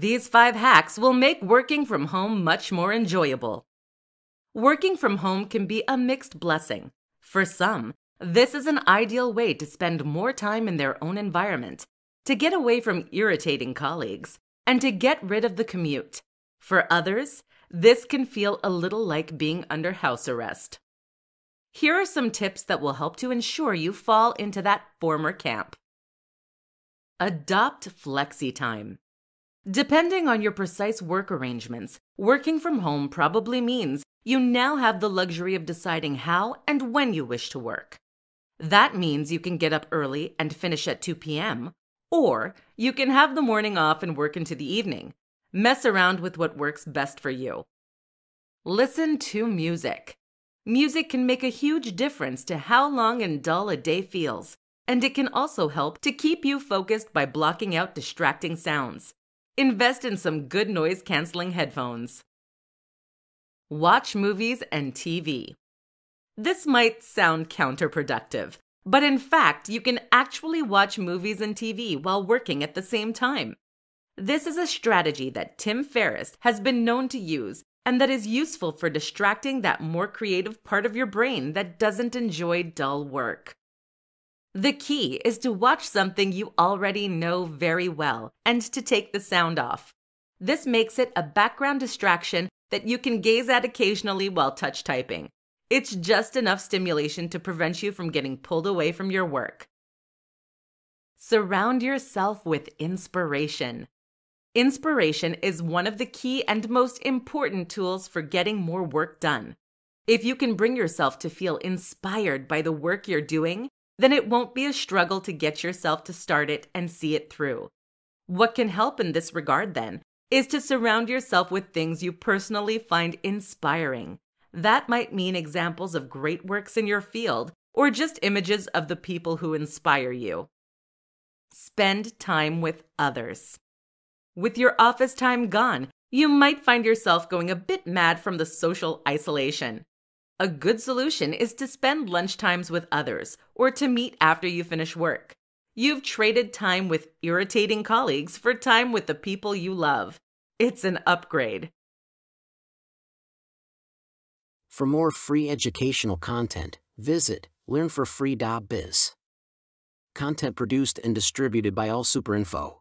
These 5 hacks will make working from home much more enjoyable. Working from home can be a mixed blessing. For some, this is an ideal way to spend more time in their own environment, to get away from irritating colleagues, and to get rid of the commute. For others, this can feel a little like being under house arrest. Here are some tips that will help to ensure you fall into that former camp. Adopt flexi time. Depending on your precise work arrangements, working from home probably means you now have the luxury of deciding how and when you wish to work. That means you can get up early and finish at 2 p.m., or you can have the morning off and work into the evening. Mess around with what works best for you. Listen to music. Music can make a huge difference to how long and dull a day feels, and it can also help to keep you focused by blocking out distracting sounds. Invest in some good noise-canceling headphones. Watch movies and TV. This might sound counterproductive, but in fact, you can actually watch movies and TV while working at the same time. This is a strategy that Tim Ferriss has been known to use and that is useful for distracting that more creative part of your brain that doesn't enjoy dull work. The key is to watch something you already know very well and to take the sound off. This makes it a background distraction that you can gaze at occasionally while touch typing. It's just enough stimulation to prevent you from getting pulled away from your work. Surround yourself with inspiration. Inspiration is one of the key and most important tools for getting more work done. If you can bring yourself to feel inspired by the work you're doing, then it won't be a struggle to get yourself to start it and see it through. What can help in this regard, then, is to surround yourself with things you personally find inspiring. That might mean examples of great works in your field, or just images of the people who inspire you. Spend time with others. With your office time gone, you might find yourself going a bit mad from the social isolation. A good solution is to spend lunchtimes with others or to meet after you finish work. You've traded time with irritating colleagues for time with the people you love. It's an upgrade. For more free educational content, visit learnforfree.biz. Content produced and distributed by AllSuperInfo.